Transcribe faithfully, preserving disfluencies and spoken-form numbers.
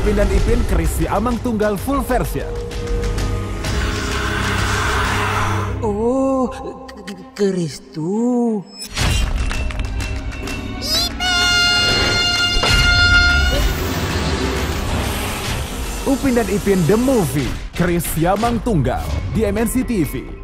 Upin dan Ipin Keris Siamang Tunggal full version. Oh, keris tuh. Upin dan Ipin The Movie, Keris Siamang Tunggal, di M N C T V.